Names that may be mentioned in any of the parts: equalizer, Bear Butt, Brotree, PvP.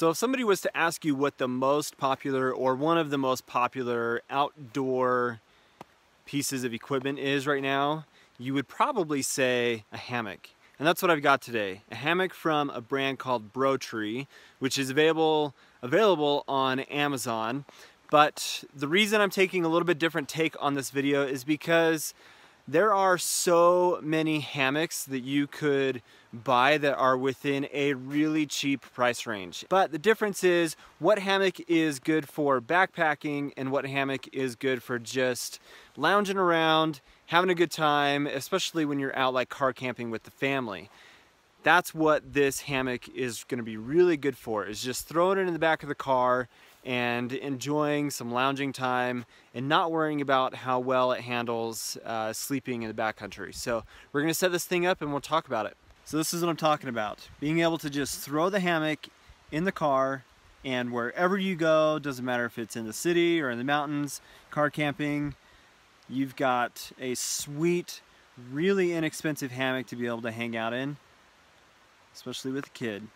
So if somebody was to ask you what the most popular or one of the most popular outdoor pieces of equipment is right now, you would probably say a hammock. And that's what I've got today. A hammock from a brand called Brotree, which is available on Amazon. But the reason I'm taking a little bit different take on this video is because there are so many hammocks that you could buy that are within a really cheap price range. But the difference is what hammock is good for backpacking and what hammock is good for just lounging around, having a good time, especially when you're out like car camping with the family. That's what this hammock is going to be really good for, is just throwing it in the back of the car and enjoying some lounging time and not worrying about how well it handles sleeping in the backcountry. So we're going to set this thing up and we'll talk about it. So this is what I'm talking about. Being able to just throw the hammock in the car and wherever you go, doesn't matter if it's in the city or in the mountains, car camping, you've got a sweet, really inexpensive hammock to be able to hang out in, especially with a kid.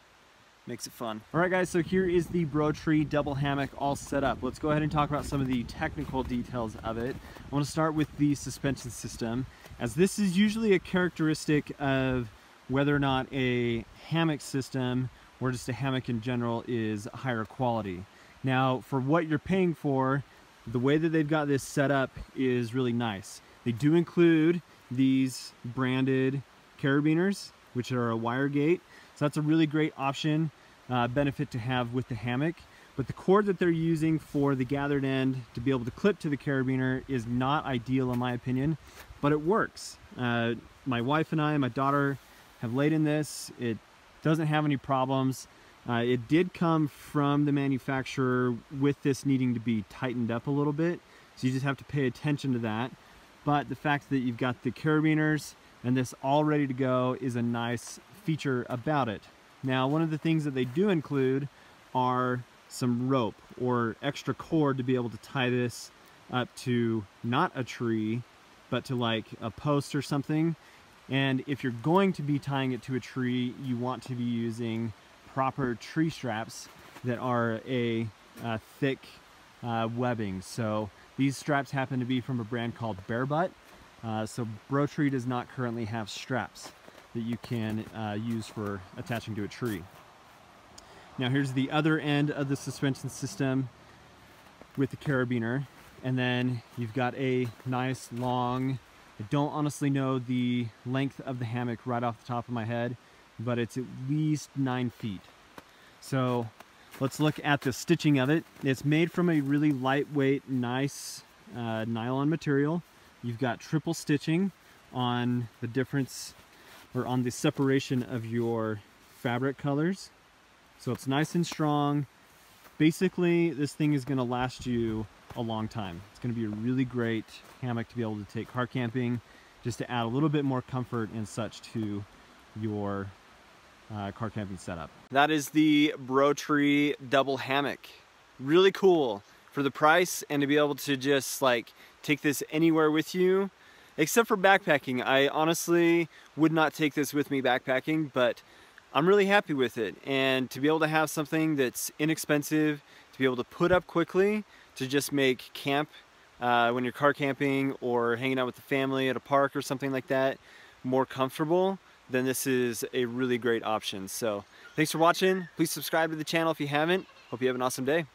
Makes it fun. All right guys, so here is the Brotree double hammock all set up. Let's go ahead and talk about some of the technical details of it. I want to start with the suspension system, as this is usually a characteristic of whether or not a hammock system or just a hammock in general is higher quality. Now, for what you're paying for, the way that they've got this set up is really nice. They do include these branded carabiners, which are a wire gate. So that's a really great option, benefit to have with the hammock. But the cord that they're using for the gathered end to be able to clip to the carabiner is not ideal in my opinion, but it works. My wife and I, my daughter, have laid in this. It doesn't have any problems. It did come from the manufacturer with this needing to be tightened up a little bit. So you just have to pay attention to that. But the fact that you've got the carabiners and this all ready to go is a nice feature about it. Now, one of the things that they do include are some rope or extra cord to be able to tie this up to not a tree, but to like a post or something. And if you're going to be tying it to a tree, you want to be using proper tree straps that are a thick webbing. So these straps happen to be from a brand called Bear Butt. So Brotree does not currently have straps that you can use for attaching to a tree. Now here's the other end of the suspension system with the carabiner, and then you've got a nice long, I don't honestly know the length of the hammock right off the top of my head, but it's at least 9 feet. So let's look at the stitching of it. It's made from a really lightweight, nice nylon material. You've got triple stitching on the difference or on the separation of your fabric colors. So it's nice and strong. Basically, this thing is gonna last you a long time. It's gonna be a really great hammock to be able to take car camping, just to add a little bit more comfort and such to your car camping setup. That is the Brotree double hammock. Really cool for the price and to be able to just like take this anywhere with you. Except for backpacking, I honestly would not take this with me backpacking, but I'm really happy with it. And to be able to have something that's inexpensive, to be able to put up quickly, to just make camp when you're car camping or hanging out with the family at a park or something like that more comfortable, then this is a really great option. So thanks for watching. Please subscribe to the channel if you haven't. Hope you have an awesome day.